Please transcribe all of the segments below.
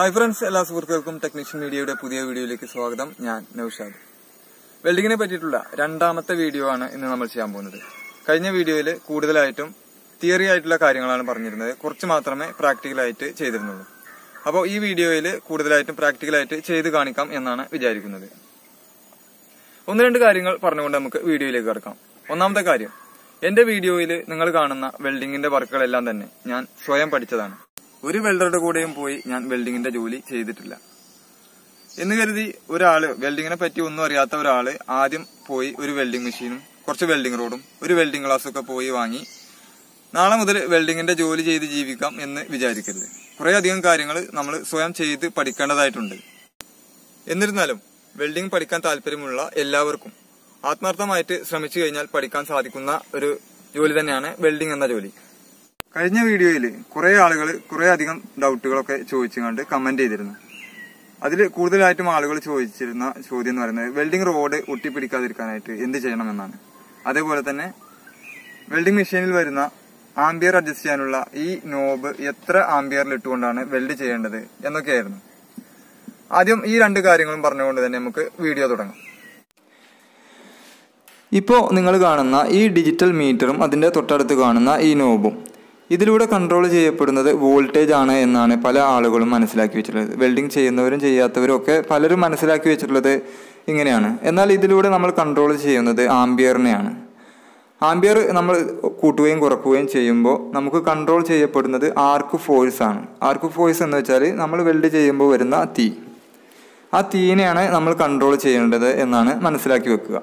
Hi friends, എല്ലാ സുഹൃത്തുക്കൾക്കും technician മീഡിയയുടെ പുതിയ വീഡിയോയിലേക്ക് സ്വാഗതം. ഞാൻ നൗഷാദ്. വെൽഡിങ്ങിനെ പറ്റിയിട്ടുള്ള രണ്ടാമത്തെ വീഡിയോ ആണ് ഇന്ന് നമ്മൾ ചെയ്യാൻ പോകുന്നത്. കഴിഞ്ഞ വീഡിയോയിൽ കൂടുതലായിട്ടും തിയറി ആയിട്ടുള്ള കാര്യങ്ങളാണ് പറഞ്ഞിരുന്നത്, കുറച്ച് മാത്രമേ പ്രാക്ടിക്കലായിട്ട് ചെയ്തിരുന്നുള്ളൂ. അപ്പോൾ ഈ വീഡിയോയിൽ കൂടുതലായിട്ടും പ്രാക്ടിക്കലായിട്ട് ചെയ്ത് കാണിക്കാം എന്നാണ് വിചാരിക്കുന്നത്. ഒന്ന് രണ്ട് കാര്യങ്ങൾ പറഞ്ഞുകൊണ്ട് നമുക്ക് വീഡിയോയിലേക്ക് കടക്കാം. ഒന്നാമത്തെ കാര്യം, എന്റെ വീഡിയോയിൽ നിങ്ങൾ കാണുന്ന വെൽഡിങ്ങിന്റെ വർക്കുകളെല്ലാം തന്നെ ഞാൻ സ്വയം പഠിച്ചതാണ്. ഒരു വെൽഡറുടെ കൂടെയും പോയി ഞാൻ വെൽഡിങ്ങിന്റെ ജോലി ചെയ്തിട്ടില്ല എന്ന് കരുതി ഒരാള്, വെൽഡിങ്ങിനെ പറ്റി ഒന്നും അറിയാത്ത ഒരാള് ആദ്യം പോയി ഒരു വെൽഡിംഗ് മെഷീനും കുറച്ച് വെൽഡിംഗ് റോഡും ഒരു വെൽഡിംഗ് ഗ്ലാസ്സൊക്കെ പോയി വാങ്ങി നാളെ മുതൽ വെൽഡിങ്ങിന്റെ ജോലി ചെയ്ത് ജീവിക്കാം എന്ന് വിചാരിക്കരുത്. കുറെ അധികം കാര്യങ്ങൾ നമ്മൾ സ്വയം ചെയ്ത് പഠിക്കേണ്ടതായിട്ടുണ്ട്. എന്നിരുന്നാലും വെൽഡിംഗ് പഠിക്കാൻ താല്പര്യമുള്ള എല്ലാവർക്കും ആത്മാർത്ഥമായിട്ട് ശ്രമിച്ചു കഴിഞ്ഞാൽ പഠിക്കാൻ സാധിക്കുന്ന ഒരു ജോലി തന്നെയാണ് വെൽഡിംഗ് എന്ന ജോലി. കഴിഞ്ഞ വീഡിയോയിൽ കുറെ ആളുകൾ കുറെ അധികം ഡൗട്ടുകളൊക്കെ ചോദിച്ചുകൊണ്ട് കമന്റ് ചെയ്തിരുന്നു. അതിൽ കൂടുതലായിട്ടും ആളുകൾ ചോദിച്ചിരുന്ന ചോദ്യം എന്ന് പറയുന്നത് വെൽഡിംഗ് റോഡ് ഒട്ടിപ്പിടിക്കാതിരിക്കാനായിട്ട് എന്ത് ചെയ്യണമെന്നാണ്. അതേപോലെ തന്നെ വെൽഡിംഗ് മെഷീനിൽ വരുന്ന ആംബിയർ അഡ്ജസ്റ്റ് ചെയ്യാനുള്ള ഈ നോബ് എത്ര ആംബിയറിൽ ഇട്ടുകൊണ്ടാണ് വെൽഡ് ചെയ്യേണ്ടത് എന്നൊക്കെയായിരുന്നു. ആദ്യം ഈ രണ്ട് കാര്യങ്ങളും പറഞ്ഞുകൊണ്ട് തന്നെ നമുക്ക് വീഡിയോ തുടങ്ങാം. ഇപ്പോൾ നിങ്ങൾ കാണുന്ന ഈ ഡിജിറ്റൽ മീറ്ററും അതിൻ്റെ തൊട്ടടുത്ത് കാണുന്ന ഈ നോബും ഇതിലൂടെ കൺട്രോൾ ചെയ്യപ്പെടുന്നത് വോൾട്ടേജ് ആണ് എന്നാണ് പല ആളുകളും മനസ്സിലാക്കി വെച്ചിട്ടുള്ളത്. വെൽഡിംഗ് ചെയ്യുന്നവരും ചെയ്യാത്തവരും ഒക്കെ പലരും മനസ്സിലാക്കി വെച്ചിട്ടുള്ളത് ഇങ്ങനെയാണ്. എന്നാൽ ഇതിലൂടെ നമ്മൾ കൺട്രോൾ ചെയ്യുന്നത് ആംബിയറിനെയാണ്. ആംബിയർ നമ്മൾ കൂട്ടുകയും കുറക്കുകയും ചെയ്യുമ്പോൾ നമുക്ക് കൺട്രോൾ ചെയ്യപ്പെടുന്നത് ആർക്ക് ഫോഴ്സ് ആണ്. ആർക്ക് ഫോഴ്സ് എന്ന് വെച്ചാൽ നമ്മൾ വെൽഡ് ചെയ്യുമ്പോൾ വരുന്ന തീ, ആ തീനെയാണ് നമ്മൾ കൺട്രോൾ ചെയ്യേണ്ടത് എന്നാണ് മനസ്സിലാക്കി വെക്കുക.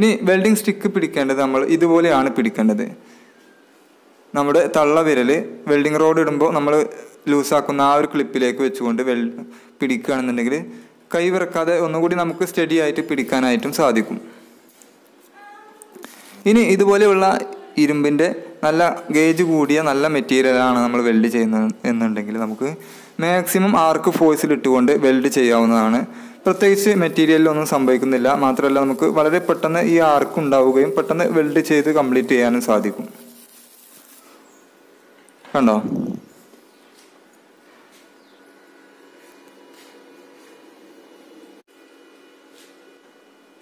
ഇനി വെൽഡിംഗ് സ്റ്റിക്ക് പിടിക്കേണ്ടത് നമ്മൾ ഇതുപോലെയാണ് പിടിക്കേണ്ടത്. നമ്മുടെ തള്ളവിരൽ വെൽഡിംഗ് റോഡ് ഇടുമ്പോൾ നമ്മൾ ലൂസാക്കുന്ന ആ ഒരു ക്ലിപ്പിലേക്ക് വെച്ചുകൊണ്ട് പിടിക്കുകയാണെന്നുണ്ടെങ്കിൽ കൈ വിറക്കാതെ ഒന്നുകൂടി നമുക്ക് സ്റ്റഡി ആയിട്ട് പിടിക്കാനായിട്ടും സാധിക്കും. ഇനി ഇതുപോലെയുള്ള ഇരുമ്പിൻ്റെ നല്ല ഗേജ് കൂടിയ നല്ല മെറ്റീരിയലാണ് നമ്മൾ വെൽഡ് ചെയ്യുന്നത് എന്നുണ്ടെങ്കിൽ നമുക്ക് മാക്സിമം ആർക്ക് ഫോഴ്സിലിട്ടുകൊണ്ട് വെൽഡ് ചെയ്യാവുന്നതാണ്. പ്രത്യേകിച്ച് മെറ്റീരിയലിലൊന്നും സംഭവിക്കുന്നില്ല. മാത്രമല്ല നമുക്ക് വളരെ പെട്ടെന്ന് ഈ ആർക്ക് ഉണ്ടാവുകയും പെട്ടെന്ന് വെൽഡ് ചെയ്ത് കംപ്ലീറ്റ് ചെയ്യാനും സാധിക്കും. കണ്ടോ,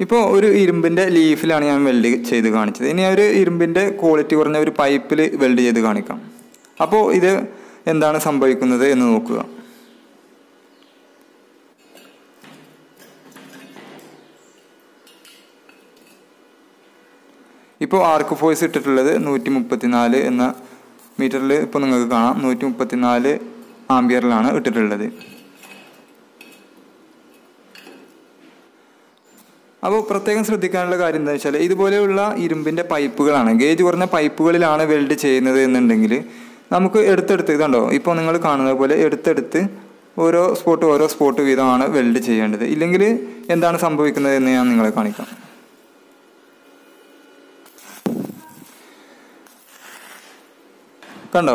ഇപ്പോൾ ഒരു ഇരുമ്പിൻ്റെ ലീഫിലാണ് ഞാൻ വെൽഡ് ചെയ്ത് കാണിച്ചത്. ഇനി ഒരു ഇരുമ്പിൻ്റെ ക്വാളിറ്റി കുറഞ്ഞ ഒരു പൈപ്പിൽ വെൽഡ് ചെയ്ത് കാണിക്കാം. അപ്പോൾ ഇത് എന്താണ് സംഭവിക്കുന്നത് എന്ന് നോക്കുക. ഇപ്പോൾ ആർക്ക് ഫോഴ്സ് ഇട്ടിട്ടുള്ളത് 134 എന്ന മീറ്ററിൽ ഇപ്പോൾ നിങ്ങൾക്ക് കാണാം 134 ആംബിയറിലാണ് ഇട്ടിട്ടുള്ളത്. അപ്പോൾ പ്രത്യേകം ശ്രദ്ധിക്കാനുള്ള കാര്യം എന്താ വെച്ചാൽ ഇതുപോലെയുള്ള ഇരുമ്പിൻ്റെ പൈപ്പുകളാണ്, ഗേജ് കുറഞ്ഞ പൈപ്പുകളിലാണ് വെൽഡ് ചെയ്യുന്നത് എന്നുണ്ടെങ്കിൽ നമുക്ക് എടുത്തെടുത്ത്, ഇതുണ്ടോ ഇപ്പോൾ നിങ്ങൾ കാണുന്നത് പോലെ എടുത്തെടുത്ത് ഓരോ സ്പോട്ട് വീതമാണ് വെൽഡ് ചെയ്യേണ്ടത്. ഇല്ലെങ്കിൽ എന്താണ് സംഭവിക്കുന്നത് എന്ന് ഞാൻ നിങ്ങളെ കാണിക്കാം. കണ്ടോ,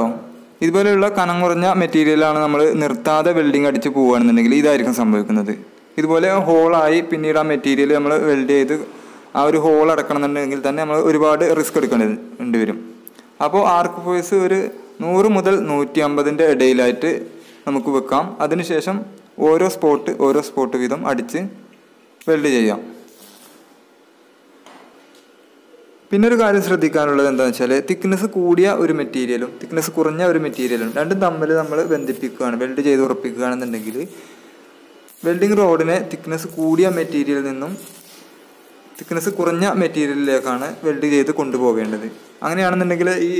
ഇതുപോലെയുള്ള കനം കുറഞ്ഞ മെറ്റീരിയലാണ് നമ്മൾ നിർത്താതെ വെൽഡിങ് അടിച്ച് പോവുകയാണെന്നുണ്ടെങ്കിൽ ഇതായിരിക്കും സംഭവിക്കുന്നത്. ഇതുപോലെ ഹോളായി പിന്നീട് ആ മെറ്റീരിയൽ നമ്മൾ വെൽഡ് ചെയ്ത് ആ ഒരു ഹോൾ അടക്കണമെന്നുണ്ടെങ്കിൽ തന്നെ നമ്മൾ ഒരുപാട് റിസ്ക് എടുക്കേണ്ടി വരും. അപ്പോൾ ആർക്ക് ഫോഴ്സ് ഒരു 100 മുതൽ 150ൻ്റെ ഇടയിലായിട്ട് നമുക്ക് വെക്കാം. അതിനുശേഷം ഓരോ സ്പോട്ട് വീതം അടിച്ച് വെൽഡ് ചെയ്യാം. പിന്നൊരു കാര്യം ശ്രദ്ധിക്കാനുള്ളത് എന്താണെന്ന് വെച്ചാൽ തിക്നെസ് കൂടിയ ഒരു മെറ്റീരിയലും തിക്നെസ് കുറഞ്ഞ ഒരു മെറ്റീരിയലും രണ്ടും തമ്മിൽ നമ്മൾ ബന്ധിപ്പിക്കുകയാണ്, വെൽഡ് ചെയ്ത് ഉറപ്പിക്കുകയാണെന്നുണ്ടെങ്കിൽ വെൽഡിംഗ് റോഡിനെ തിക്നെസ് കൂടിയ മെറ്റീരിയലിൽ നിന്നും തിക്നെസ് കുറഞ്ഞ മെറ്റീരിയലിലേക്കാണ് വെൽഡ് ചെയ്ത് കൊണ്ടുപോകേണ്ടത്. അങ്ങനെയാണെന്നുണ്ടെങ്കിൽ ഈ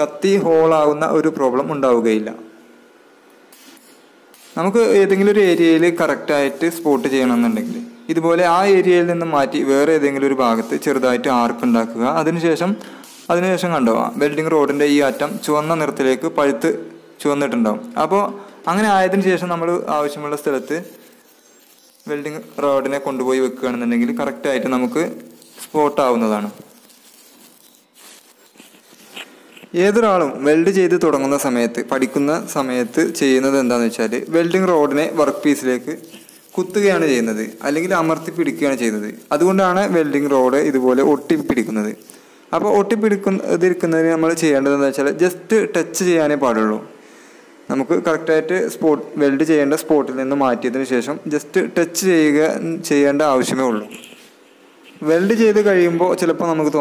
കത്തി ഹോളാവുന്ന ഒരു പ്രോബ്ലം ഉണ്ടാവുകയില്ല. നമുക്ക് ഏതെങ്കിലും ഒരു ഏരിയയിൽ കറക്റ്റായിട്ട് സ്പോട്ട് ചെയ്യണമെന്നുണ്ടെങ്കിൽ ഇതുപോലെ ആ ഏരിയയിൽ നിന്ന് മാറ്റി വേറെ ഏതെങ്കിലും ഒരു ഭാഗത്ത് ചെറുതായിട്ട് ആർക്ക് ഉണ്ടാക്കുക. അതിനുശേഷം കണ്ടോ വെൽഡിംഗ് റോഡിൻ്റെ ഈ അറ്റം ചുവന്ന നിറത്തിലേക്ക് പഴുത്ത് ചുവന്നിട്ടുണ്ടാവും. അപ്പോൾ അങ്ങനെ ആയതിനു ശേഷം നമ്മൾ ആവശ്യമുള്ള സ്ഥലത്ത് വെൽഡിംഗ് റോഡിനെ കൊണ്ടുപോയി വെക്കുകയാണെന്നുണ്ടെങ്കിൽ കറക്റ്റായിട്ട് നമുക്ക് സ്പോട്ടാവുന്നതാണ്. ഏതൊരാളും വെൽഡ് ചെയ്ത് തുടങ്ങുന്ന സമയത്ത്, പഠിക്കുന്ന സമയത്ത് ചെയ്യുന്നത് എന്താണെന്ന് വെച്ചാൽ വെൽഡിംഗ് റോഡിനെ വർക്ക് പീസിലേക്ക് കുത്തുകയാണ് ചെയ്യുന്നത്, അല്ലെങ്കിൽ അമർത്തി പിടിക്കുകയാണ് ചെയ്യുന്നത്. അതുകൊണ്ടാണ് വെൽഡിംഗ് റോഡ് ഇതുപോലെ ഒട്ടിപ്പിടിക്കുന്നത്. അപ്പോൾ ഒട്ടിപ്പിടിക്കുന്നതിരിക്കുന്നതിന് നമ്മൾ ചെയ്യേണ്ടതെന്ന് വെച്ചാൽ ജസ്റ്റ് ടച്ച് ചെയ്യാനേ പാടുള്ളൂ. നമുക്ക് കറക്റ്റായിട്ട് സ്പോട്ട് വെൽഡ് ചെയ്യേണ്ട സ്പോട്ടിൽ നിന്ന് മാറ്റിയതിന് ശേഷം ജസ്റ്റ് ടച്ച് ചെയ്യേണ്ട ആവശ്യമേ ഉള്ളൂ. വെൽഡ് ചെയ്ത് കഴിയുമ്പോൾ ചിലപ്പോൾ നമുക്ക്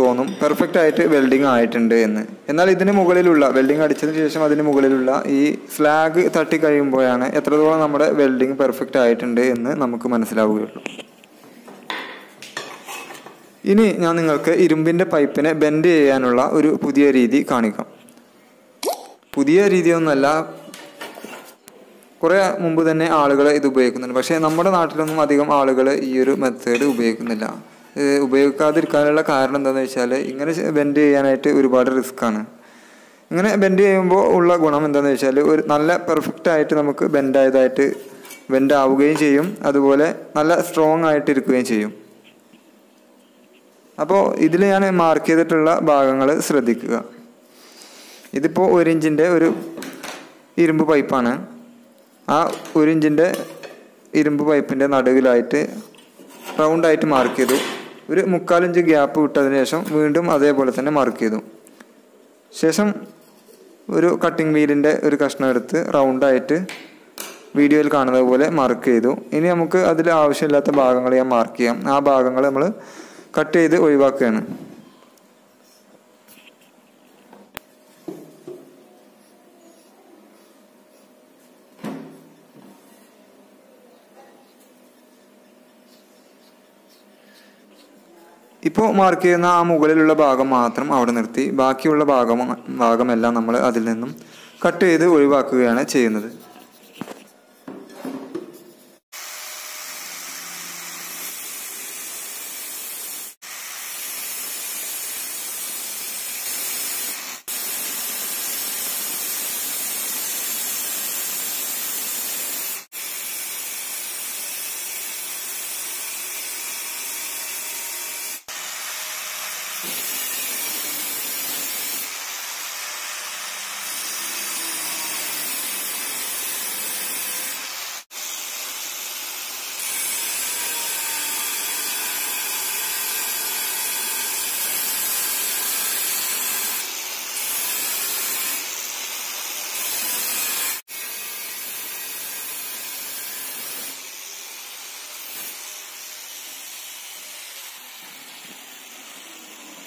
തോന്നും പെർഫെക്റ്റ് ആയിട്ട് വെൽഡിങ് ആയിട്ടുണ്ട് എന്ന്. എന്നാൽ ഇതിന് മുകളിലുള്ള വെൽഡിങ് അടിച്ചതിന് ശേഷം അതിന് മുകളിലുള്ള ഈ സ്ലാഗ് തട്ടി കഴിയുമ്പോഴാണ് എത്രത്തോളം നമ്മുടെ വെൽഡിങ് പെർഫെക്റ്റ് ആയിട്ടുണ്ട് എന്ന് നമുക്ക് മനസ്സിലാവുകയുള്ളൂ. ഇനി ഞാൻ നിങ്ങൾക്ക് ഇരുമ്പിൻ്റെ പൈപ്പിനെ ബെൻഡ് ചെയ്യാനുള്ള ഒരു പുതിയ രീതി കാണിക്കാം. പുതിയ രീതിയൊന്നുമല്ല, കുറേ മുമ്പ് തന്നെ ആളുകൾ ഇത് ഉപയോഗിക്കുന്നുണ്ട്. പക്ഷേ നമ്മുടെ നാട്ടിലൊന്നും അധികം ആളുകൾ ഈ ഒരു മെത്തേഡ് ഉപയോഗിക്കുന്നില്ല. ഉപയോഗിക്കാതിരിക്കാനുള്ള കാരണം എന്താണെന്ന് വെച്ചാൽ ഇങ്ങനെ ബെൻഡ് ചെയ്യാനായിട്ട് ഒരുപാട് റിസ്ക്കാണ്. ഇങ്ങനെ ബെൻഡ് ചെയ്യുമ്പോൾ ഉള്ള ഗുണം എന്താണെന്ന് വെച്ചാൽ ഒരു നല്ല പെർഫെക്റ്റായിട്ട് നമുക്ക് ബെൻഡാവുകയും ചെയ്യും, അതുപോലെ നല്ല സ്ട്രോങ് ആയിട്ടിരിക്കുകയും ചെയ്യും. അപ്പോൾ ഇതിൽ ഞാൻ മാർക്ക് ചെയ്തിട്ടുള്ള ഭാഗങ്ങൾ ശ്രദ്ധിക്കുക. ഇതിപ്പോൾ 1 ഇഞ്ചിൻ്റെ ഒരു ഇരുമ്പ് പൈപ്പാണ്. ആ 1 ഇഞ്ചിൻ്റെ ഇരുമ്പ് പൈപ്പിൻ്റെ നടുവിലായിട്ട് റൗണ്ടായിട്ട് മാർക്ക് ചെയ്തു. ഒരു 3/4 ഇഞ്ച് ഗ്യാപ്പ് വിട്ടതിന് ശേഷം വീണ്ടും അതേപോലെ തന്നെ മാർക്ക് ചെയ്തു. ശേഷം ഒരു കട്ടിംഗ് വീലിൻ്റെ ഒരു കഷ്ണം എടുത്ത് റൗണ്ടായിട്ട് വീഡിയോയിൽ കാണുന്നത് പോലെ മാർക്ക് ചെയ്തു. ഇനി നമുക്ക് അതിൽ ആവശ്യമില്ലാത്ത ഭാഗങ്ങൾ ഞാൻ മാർക്ക് ചെയ്യാം. ആ ഭാഗങ്ങൾ നമ്മൾ കട്ട് ചെയ്ത് ഒഴിവാക്കുകയാണ്. ഇപ്പോൾ മാർക്ക് ചെയ്യുന്ന ആ മുകളിലുള്ള ഭാഗം മാത്രം അവിടെ നിർത്തി ബാക്കിയുള്ള ഭാഗമെല്ലാം നമ്മൾ അതിൽ നിന്നും കട്ട് ചെയ്ത് ഒഴിവാക്കുകയാണ് ചെയ്യുന്നത്.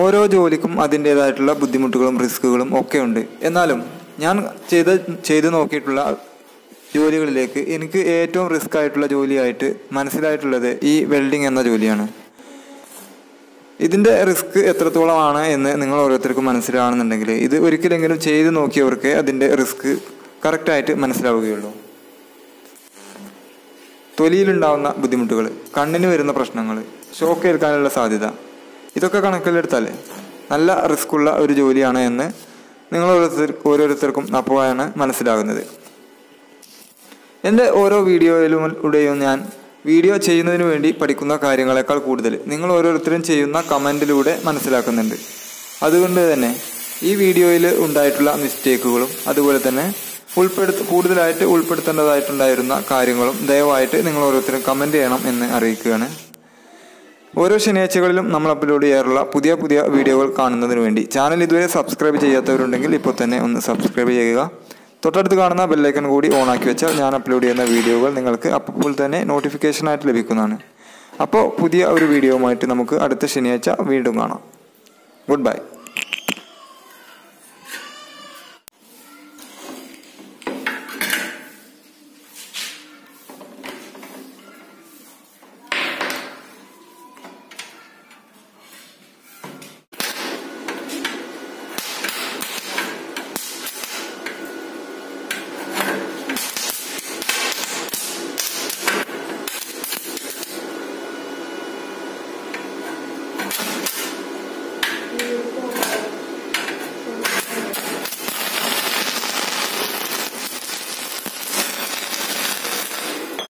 ഓരോ ജോലിക്കും അതിൻ്റേതായിട്ടുള്ള ബുദ്ധിമുട്ടുകളും റിസ്ക്കുകളും ഒക്കെ ഉണ്ട്. എന്നാലും ഞാൻ ചെയ്തു നോക്കിയിട്ടുള്ള ജോലികളിലേക്ക് എനിക്ക് ഏറ്റവും റിസ്ക് ആയിട്ടുള്ള ജോലിയായിട്ട് മനസ്സിലായിട്ടുള്ളത് ഈ വെൽഡിംഗ് എന്ന ജോലിയാണ്. ഇതിൻ്റെ റിസ്ക് എത്രത്തോളമാണ് എന്ന് നിങ്ങൾ ഓരോരുത്തർക്കും മനസ്സിലാണെന്നുണ്ടെങ്കിൽ ഇത് ഒരിക്കലെങ്കിലും ചെയ്തു നോക്കിയവർക്ക് അതിൻ്റെ റിസ്ക് കറക്റ്റായിട്ട് മനസ്സിലാവുകയുള്ളൂ. തൊലിയിലുണ്ടാവുന്ന ബുദ്ധിമുട്ടുകൾ, കണ്ണിന് വരുന്ന പ്രശ്നങ്ങൾ, ഷോക്കേൽക്കാനുള്ള സാധ്യത, ഇതൊക്കെ കണക്കിലെടുത്താൽ നല്ല റിസ്ക്കുള്ള ഒരു ജോലിയാണ് എന്ന് നിങ്ങൾ ഓരോരുത്തർക്കും അപ്പോഴാണ് മനസ്സിലാകുന്നത്. എൻ്റെ ഓരോ വീഡിയോയിലൂടെയും ഞാൻ വീഡിയോ ചെയ്യുന്നതിന് വേണ്ടി പഠിക്കുന്ന കാര്യങ്ങളെക്കാൾ കൂടുതൽ നിങ്ങൾ ഓരോരുത്തരും ചെയ്യുന്ന കമൻറ്റിലൂടെ മനസ്സിലാക്കുന്നുണ്ട്. അതുകൊണ്ട് തന്നെ ഈ വീഡിയോയിൽ ഉണ്ടായിട്ടുള്ള മിസ്റ്റേക്കുകളും അതുപോലെ തന്നെ കൂടുതലായിട്ട് ഉൾപ്പെടുത്തേണ്ടതായിട്ടുണ്ടായിരുന്ന കാര്യങ്ങളും ദയവായിട്ട് നിങ്ങൾ ഓരോരുത്തരും കമൻറ്റ് ചെയ്യണം എന്ന് അറിയിക്കുകയാണ്. ഓരോ ശനിയാഴ്ചകളിലും നമ്മൾ അപ്ലോഡ് ചെയ്യാറുള്ള പുതിയ പുതിയ വീഡിയോകൾ കാണുന്നതിന് വേണ്ടി ചാനൽ ഇതുവരെ സബ്സ്ക്രൈബ് ചെയ്യാത്തവരുണ്ടെങ്കിൽ ഇപ്പോൾ തന്നെ ഒന്ന് സബ്സ്ക്രൈബ് ചെയ്യുക. തൊട്ടടുത്ത് കാണുന്ന ബെൽ ഐക്കൺ കൂടി ഓൺ ആക്കി വെച്ചാൽ ഞാൻ അപ്ലോഡ് ചെയ്യുന്ന വീഡിയോകൾ നിങ്ങൾക്ക് അപ്പോൾ തന്നെ നോട്ടിഫിക്കേഷനായിട്ട് ലഭിക്കുന്നതാണ്. അപ്പോൾ പുതിയ ഒരു വീഡിയോയുമായിട്ട് നമുക്ക് അടുത്ത ശനിയാഴ്ച വീണ്ടും കാണാം. Good by.